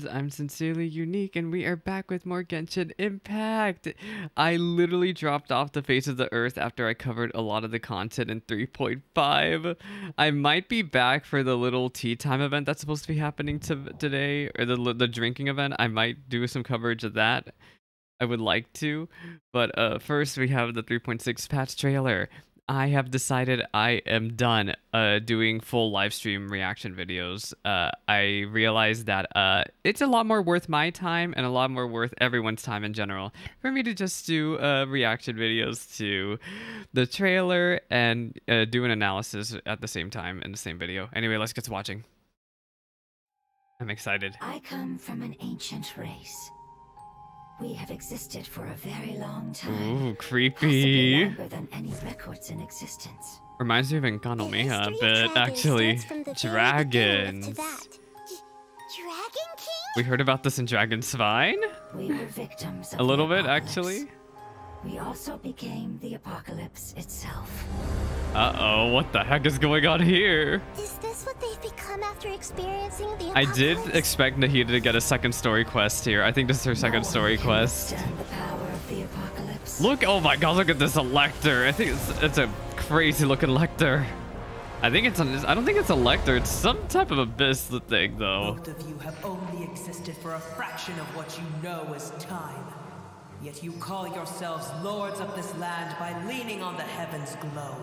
friends, I'm Sincerely Unique, and we are back with more Genshin Impact! I literally dropped off the face of the earth after I covered a lot of the content in 3.5. I might be back for the little tea time event that's supposed to be happening today, or the drinking event. I might do some coverage of that. I would like to, but first we have the 3.6 patch trailer. I have decided I am done doing full live stream reaction videos. I realized that it's a lot more worth my time and a lot more worth everyone's time in general for me to just do reaction videos to the trailer and do an analysis at the same time in the same video. Anyway, let's get to watching. I'm excited. I come from an ancient race. We have existed for a very long time. Ooh, creepy. Longer than any records in existence. Reminds me of Enkanomiya, but actually, dragons. Dragon King? We heard about this in Dragonspine? We were victims of a little bit, actually. We also became the apocalypse itself. Uh-oh, what the heck is going on here? Is this what they've become after experiencing the apocalypse? I did expect Nahida to get a second story quest here. I think this is her second story quest. The power of the apocalypse. Look, oh my god, look at this Elector. I think it's a crazy looking Elector. I think it's I don't think it's Elector. It's some type of abyss thing, though. Both of you have only existed for a fraction of what you know as time. Yet you call yourselves lords of this land by leaning on the heaven's glow.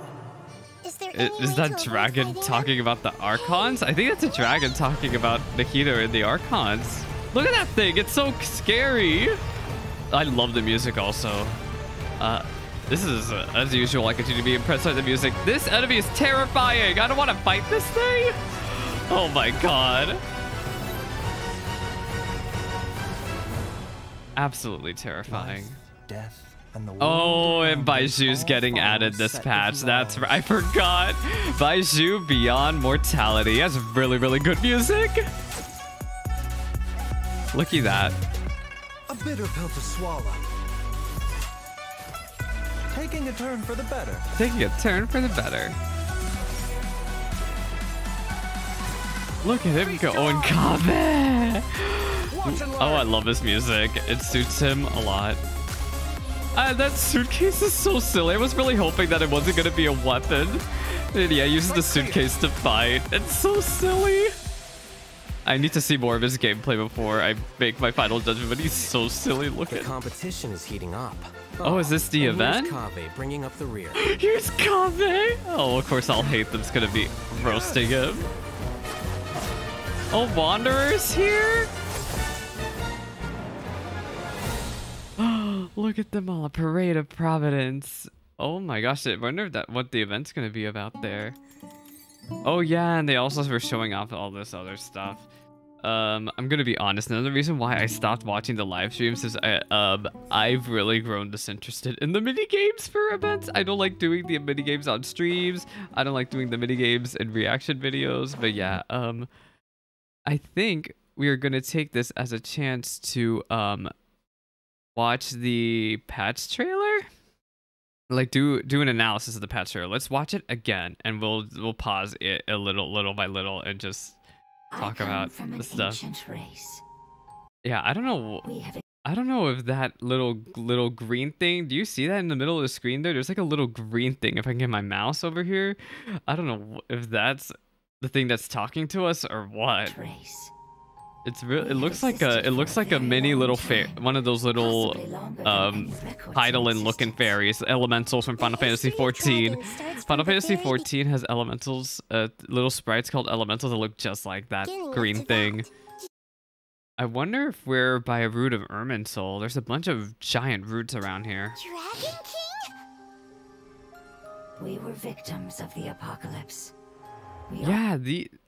Is that dragon talking about the Archons? I think that's a dragon talking about Nahida and the Archons. Look at that thing. It's so scary. I love the music also. This is, as usual, I continue to be impressed by the music. This enemy is terrifying. I don't want to fight this thing. Oh my god. Absolutely terrifying. Life, death, and the world. Oh, and Baizhu's getting added this patch. That's right. I forgot. Baizhu Beyond Mortality. That's really, really good music. Looky that. A bitter pill to swallow. Taking a turn for the better. Taking a turn for the better. Look at him go. Oh, and Kaveh. Oh, I love his music. It suits him a lot. That suitcase is so silly. I was really hoping that it wasn't going to be a weapon. And yeah, uses the suitcase to fight. It's so silly. I need to see more of his gameplay before I make my final judgment, but he's so silly looking. The competition is heating up. Oh, is this the event? Kaveh bringing up the rear. Here's Kaveh. Oh, of course, I'll hate them. It's going to be roasting him. Oh, Wanderer's here? Look at them all, A Parade of Providence. Oh my gosh, I wonder if what the event's gonna be about there. Oh yeah, and they also were showing off all this other stuff. I'm gonna be honest, another reason why I stopped watching the live streams is I've really grown disinterested in the minigames for events. I don't like doing the minigames on streams. I don't like doing the minigames in reaction videos, but yeah, I think we are gonna take this as a chance to watch the patch trailer, like do an analysis of the patch trailer. Let's watch it again, and we'll pause it a little by little and just talk about the stuff. Yeah, I don't know if that little green thing. Do you see that in the middle of the screen there? There's like a little green thing. If I can get my mouse over here, I don't know if that's the thing that's talking to us or what. It's really. It looks like a mini little fairy, one of those little Hydaelyn looking fairies, elementals from Final Fantasy 14. Final Fantasy 14 has elementals, little sprites called elementals that look just like that green thing. I wonder if we're by a root of Irminsul. There's a bunch of giant roots around here. Dragon King? We were victims of the apocalypse. Yeah,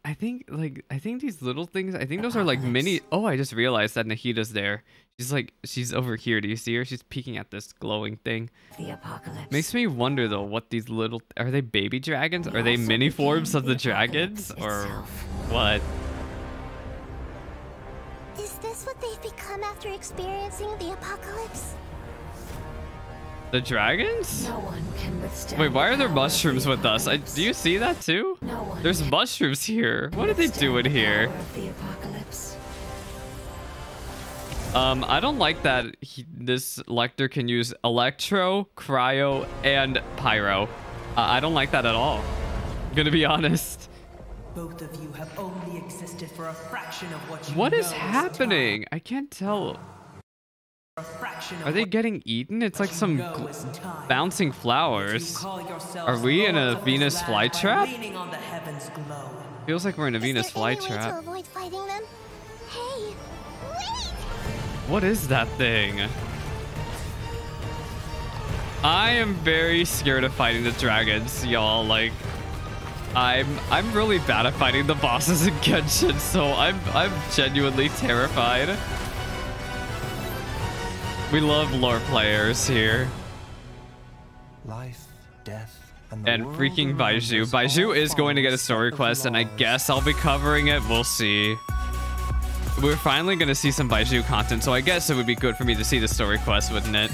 I think these little things, those are like mini. Oh, I just realized that Nahida's there. She's over here. Do you see her? She's peeking at this glowing thing. The apocalypse. Makes me wonder though, what these little, are they baby dragons? Are they mini forms of the dragons or what? Is this what they've become after experiencing the apocalypse? The dragons? No one can withstand. Wait, why are there mushrooms with us? Do you see that too? No one. There's mushrooms here. What are they doing here? The apocalypse. I don't like that this Lecter can use Electro, Cryo, and Pyro. I don't like that at all. I'm gonna be honest. Both of you have only existed for a fraction of what you know. What is happening? I can't tell. Are they getting eaten? It's like some bouncing flowers. Are we in a Venus flytrap? Feels like we're in a Venus flytrap. Hey, what is that thing? I am very scared of fighting the dragons, y'all. Like, I'm really bad at fighting the bosses in Genshin, so I'm genuinely terrified. We love lore players here. Life, death, and freaking Baizhu. Baizhu is going to get a story quest, and I guess I'll be covering it. We'll see. We're finally going to see some Baizhu content, so I guess it would be good for me to see the story quest, wouldn't it?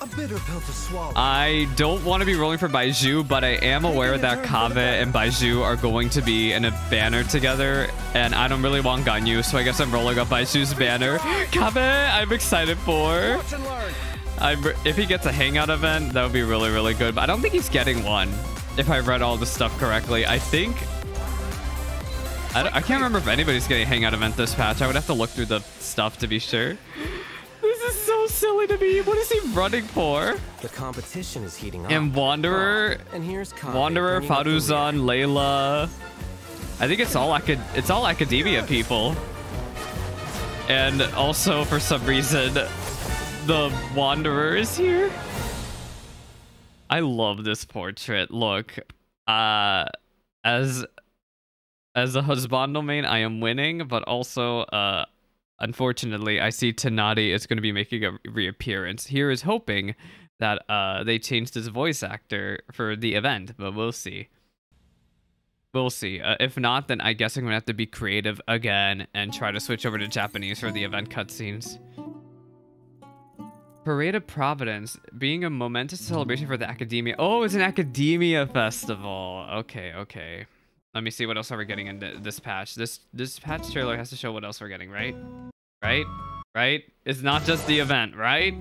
A bitter pill to swallow. I don't want to be rolling for Baizhu, but I am aware that Kaveh and Baizhu are going to be in a banner together, and I don't really want Ganyu, so I guess I'm rolling up Baiju's banner. Kaveh, I'm excited for. If he gets a hangout event, that would be really, really good, but I don't think he's getting one, if I read all the stuff correctly. I think... I can't remember if anybody's getting a hangout event this patch. I would have to look through the stuff to be sure. This is so silly to me. What is he running for? The competition is heating up. And Wanderer, Faruzan, Layla. I think it's all Akademiya people. And also for some reason, the Wanderer is here. I love this portrait. Look, as a husband domain, I am winning, but also, unfortunately, I see Tanadi is going to be making a reappearance. Here is hoping that they changed his voice actor for the event, but we'll see. We'll see. If not, then I guess I'm going to have to be creative again and try to switch over to Japanese for the event cutscenes. Parade of Providence, being a momentous celebration for the Akademiya. Oh, it's an Akademiya festival. Okay, okay. Let me see what else are we getting in this patch. This patch trailer has to show what else we're getting, right? Right? Right? It's not just the event, right?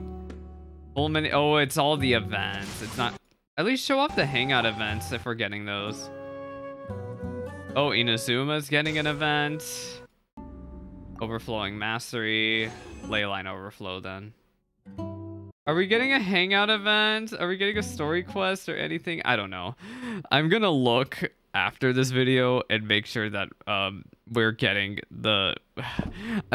Oh, it's all the events. It's not... At least show off the hangout events if we're getting those. Oh, Inazuma's getting an event. Overflowing Mastery. Leyline Overflow then. Are we getting a hangout event? Are we getting a story quest or anything? I don't know. I'm gonna look after this video and make sure that we're getting the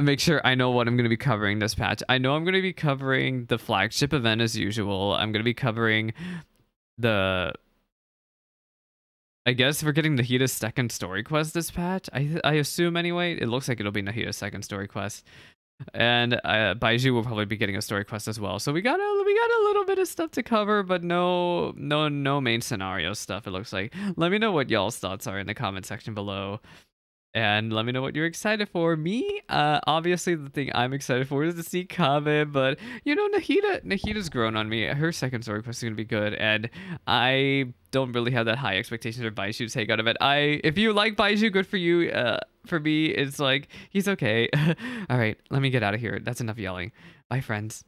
make sure I know what I'm going to be covering this patch. I know I'm going to be covering the flagship event as usual. I'm going to be covering the, I guess we're getting Nahida's second story quest this patch. I assume anyway. It looks like it'll be Nahida's second story quest, and Baizhu will probably be getting a story quest as well. So we got a little bit of stuff to cover, but no main scenario stuff, it looks like. Let me know what y'all's thoughts are in the comment section below, and let me know what you're excited for. Me, obviously the thing I'm excited for is to see Kaveh, but you know, Nahida's grown on me. Her second story quest is gonna be good, and I don't really have that high expectations of Baizhu's hangout event. If you like Baizhu, good for you. For me, it's like, he's okay. All right, let me get out of here. That's enough yelling. Bye, friends.